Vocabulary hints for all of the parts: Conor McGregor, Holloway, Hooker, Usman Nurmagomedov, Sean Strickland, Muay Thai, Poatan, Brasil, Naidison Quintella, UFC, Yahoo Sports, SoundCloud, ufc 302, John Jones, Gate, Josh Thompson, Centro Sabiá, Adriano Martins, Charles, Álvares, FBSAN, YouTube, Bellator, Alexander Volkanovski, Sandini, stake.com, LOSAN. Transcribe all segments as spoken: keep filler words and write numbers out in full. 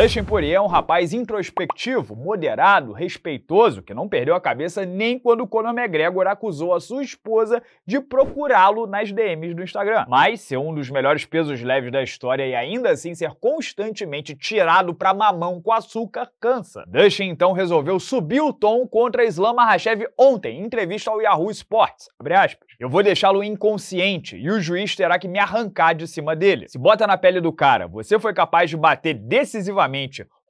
Dustin Poirier é um rapaz introspectivo, moderado, respeitoso, que não perdeu a cabeça nem quando Conor McGregor acusou a sua esposa de procurá-lo nas D Ms do Instagram. Mas ser um dos melhores pesos leves da história e ainda assim ser constantemente tirado pra mamão com açúcar cansa. Dustin então resolveu subir o tom contra Islam Makhachev ontem, em entrevista ao Yahoo Sports. Abre aspas. Eu vou deixá-lo inconsciente e o juiz terá que me arrancar de cima dele. Se bota na pele do cara, você foi capaz de bater decisivamente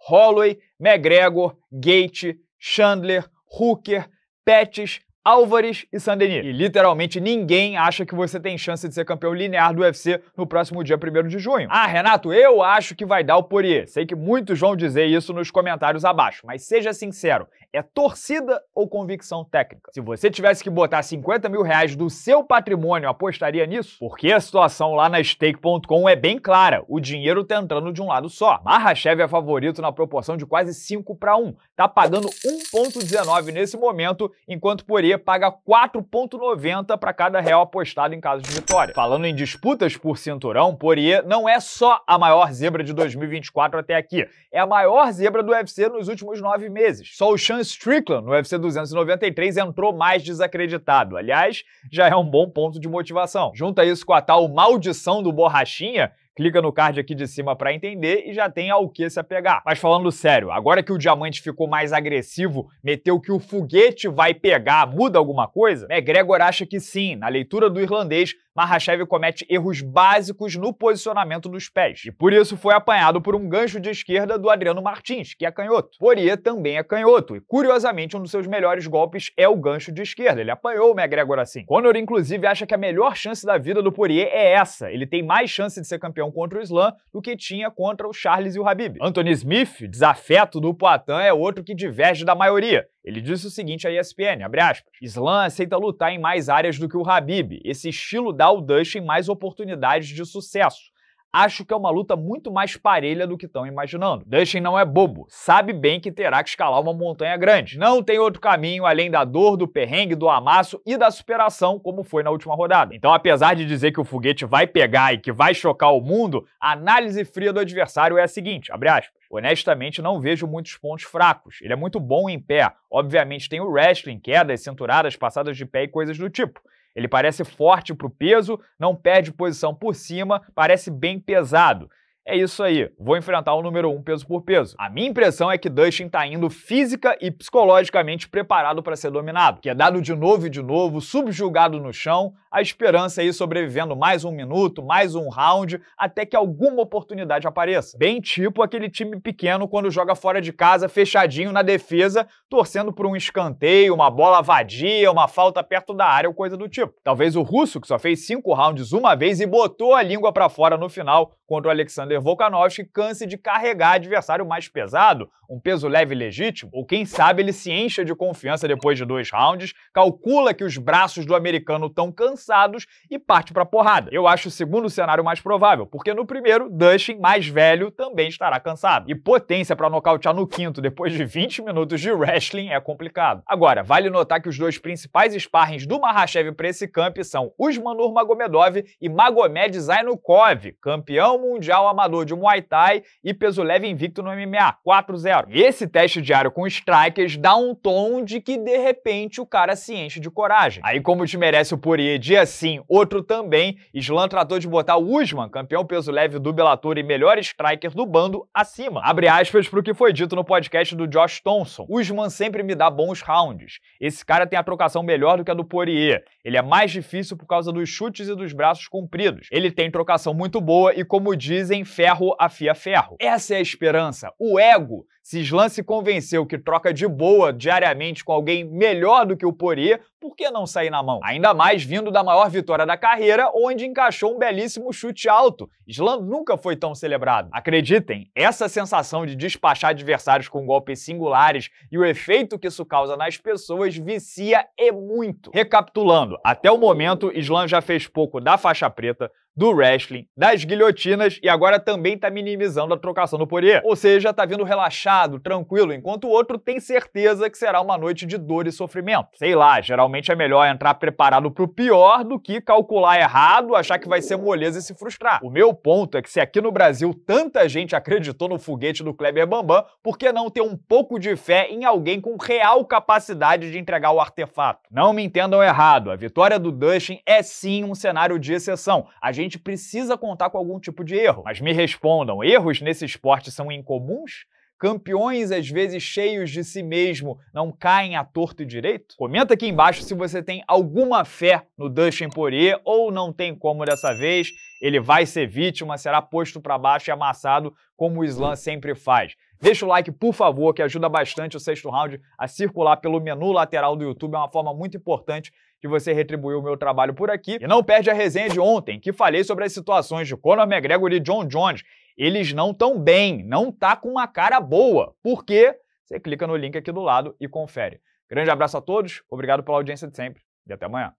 Holloway, McGregor, Gate, Chandler, Hooker, Pettis, Álvares e Sandini. E literalmente ninguém acha que você tem chance de ser campeão linear do U F C no próximo dia primeiro de junho. Ah, Renato, eu acho que vai dar o Poirier. Sei que muitos vão dizer isso nos comentários abaixo, mas seja sincero, é torcida ou convicção técnica? Se você tivesse que botar cinquenta mil reais do seu patrimônio, apostaria nisso? Porque a situação lá na stake ponto com é bem clara, o dinheiro tá entrando de um lado só. Makhachev é favorito na proporção de quase cinco para um, tá pagando um ponto dezenove nesse momento, enquanto Poirier paga quatro ponto noventa para cada real apostado em caso de vitória. Falando em disputas por cinturão, Poirier não é só a maior zebra de dois mil e vinte e quatro até aqui, é a maior zebra do U F C nos últimos nove meses. Só o Sean Strickland, no U F C duzentos e noventa e três, entrou mais desacreditado. Aliás, já é um bom ponto de motivação. Junta isso com a tal maldição do Borrachinha, clica no card aqui de cima para entender e já tem ao que se apegar. Mas falando sério, agora que o diamante ficou mais agressivo, meteu que o foguete vai pegar, muda alguma coisa? McGregor acha que sim. Na leitura do irlandês, Makhachev comete erros básicos no posicionamento dos pés. E por isso foi apanhado por um gancho de esquerda do Adriano Martins, que é canhoto. Poirier também é canhoto e, curiosamente, um dos seus melhores golpes é o gancho de esquerda. Ele apanhou o McGregor assim. Conor, inclusive, acha que a melhor chance da vida do Poirier é essa. Ele tem mais chance de ser campeão contra o Islam do que tinha contra o Charles e o Khabib. Anthony Smith, desafeto do Poatan, é outro que diverge da maioria. Ele disse o seguinte à E S P N, abre aspas, Islam aceita lutar em mais áreas do que o Khabib. Esse estilo dá ao Dustin mais oportunidades de sucesso. Acho que é uma luta muito mais parelha do que estão imaginando. Dustin não é bobo, sabe bem que terá que escalar uma montanha grande. Não tem outro caminho além da dor, do perrengue, do amasso e da superação, como foi na última rodada. Então, apesar de dizer que o foguete vai pegar e que vai chocar o mundo, a análise fria do adversário é a seguinte, abre aspas, honestamente, não vejo muitos pontos fracos. Ele é muito bom em pé. Obviamente tem o wrestling, quedas, cinturadas, passadas de pé e coisas do tipo. Ele parece forte pro peso, não perde posição por cima, parece bem pesado. É isso aí, vou enfrentar o número um peso por peso. A minha impressão é que Dustin tá indo física e psicologicamente preparado para ser dominado, que é dado de novo e de novo, subjugado no chão, a esperança aí sobrevivendo mais um minuto, mais um round, até que alguma oportunidade apareça. Bem tipo aquele time pequeno quando joga fora de casa, fechadinho na defesa, torcendo por um escanteio, uma bola vadia, uma falta perto da área ou coisa do tipo. Talvez o russo, que só fez cinco rounds uma vez e botou a língua para fora no final contra o Alexander Volkanovski, canse de carregar adversário mais pesado, um peso leve legítimo, ou quem sabe ele se encha de confiança depois de dois rounds, calcula que os braços do americano estão cansados e parte pra porrada. Eu acho o segundo cenário mais provável, porque no primeiro, Dustin, mais velho, também estará cansado. E potência pra nocautear no quinto depois de vinte minutos de wrestling é complicado. Agora, vale notar que os dois principais sparrings do Makhachev pra esse camp são Usman Nurmagomedov e Magomed Zainukov, campeão mundial amador de Muay Thai e peso leve invicto no M M A, quatro a zero. Esse teste diário com strikers dá um tom de que, de repente, o cara se enche de coragem. Aí, como te merece o Poirier dia sim, outro também, Islam tratou de botar o Usman, campeão peso leve do Bellator e melhor striker do bando, acima. Abre aspas pro que foi dito no podcast do Josh Thompson. Usman sempre me dá bons rounds. Esse cara tem a trocação melhor do que a do Poirier. Ele é mais difícil por causa dos chutes e dos braços compridos. Ele tem trocação muito boa e, como dizem, ferro afia ferro. Essa é a esperança, o ego. Se Islam se convenceu que troca de boa diariamente com alguém melhor do que o Poirier, por que não sair na mão? Ainda mais vindo da maior vitória da carreira, onde encaixou um belíssimo chute alto. Islam nunca foi tão celebrado. Acreditem, essa sensação de despachar adversários com golpes singulares e o efeito que isso causa nas pessoas vicia e muito. Recapitulando, até o momento, Islam já fez pouco da faixa preta, do wrestling, das guilhotinas e agora também tá minimizando a trocação do Poirier. Ou seja, tá vindo relaxado, tranquilo, enquanto o outro tem certeza que será uma noite de dor e sofrimento. Sei lá, geralmente é melhor entrar preparado pro pior do que calcular errado, achar que vai ser moleza e se frustrar. O meu ponto é que se aqui no Brasil tanta gente acreditou no foguete do Kleber Bambam, por que não ter um pouco de fé em alguém com real capacidade de entregar o artefato? Não me entendam errado, a vitória do Dustin é sim um cenário de exceção. A gente precisa contar com algum tipo de erro. Mas me respondam, erros nesse esporte são incomuns? Campeões, às vezes cheios de si mesmo, não caem à torto e direito? Comenta aqui embaixo se você tem alguma fé no Dustin Poirier ou não tem como dessa vez. Ele vai ser vítima, será posto para baixo e amassado, como o Islam sempre faz. Deixa o like, por favor, que ajuda bastante o Sexto Round a circular pelo menu lateral do YouTube. É uma forma muito importante de você retribuir o meu trabalho por aqui. E não perde a resenha de ontem, que falei sobre as situações de Conor McGregor e John Jones. Eles não estão bem, não tá com uma cara boa. Por quê? Você clica no link aqui do lado e confere. Grande abraço a todos, obrigado pela audiência de sempre e até amanhã.